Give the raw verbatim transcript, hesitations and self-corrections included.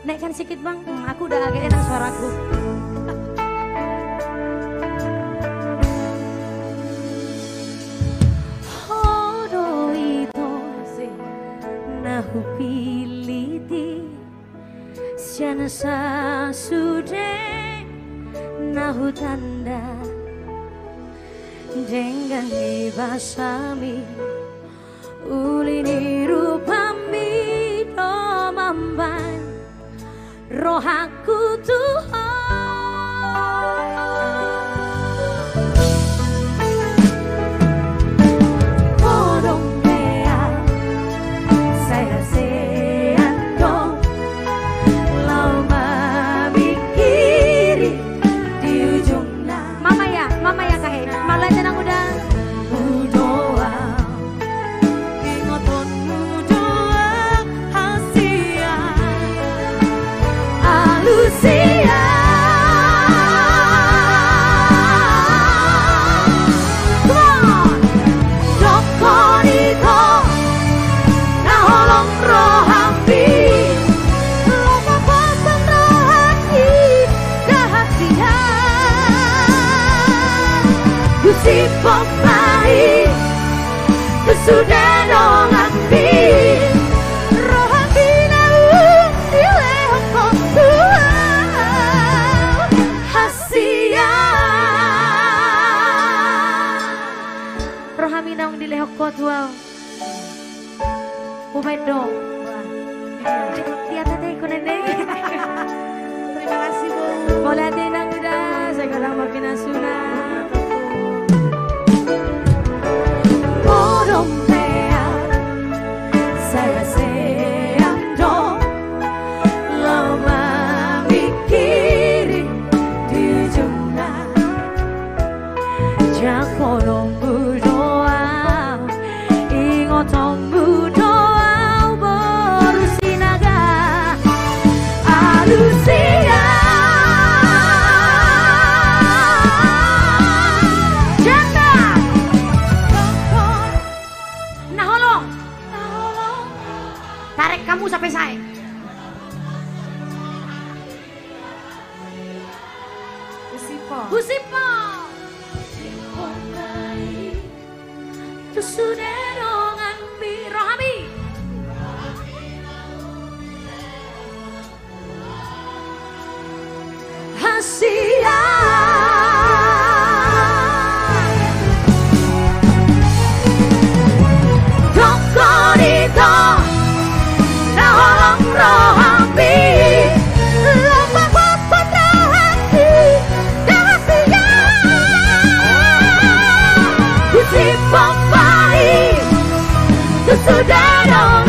Naikkan sikit bang, aku udah agak enak suaraku. Hodo na hupillit, siana sasude nahu tanda, dengan ibasami ulini rupami do mamban rohaku Tuhan. Hodo mea saya sehat dong, lama mikiri di ujung nang. Mama ya, mama ya kahe, malah tenang udah. Sudah dong hati, roh hati naun dilewat Tuhan hasia. Roh hati naun dilewat Tuhan. Umain dong. Lihat hati ku nenek. Terima kasih bu. Boleh hati nang udah segala mapina sunah. Tarik kamu sampai saya. Gusipo. Gusipo. Sudah dong.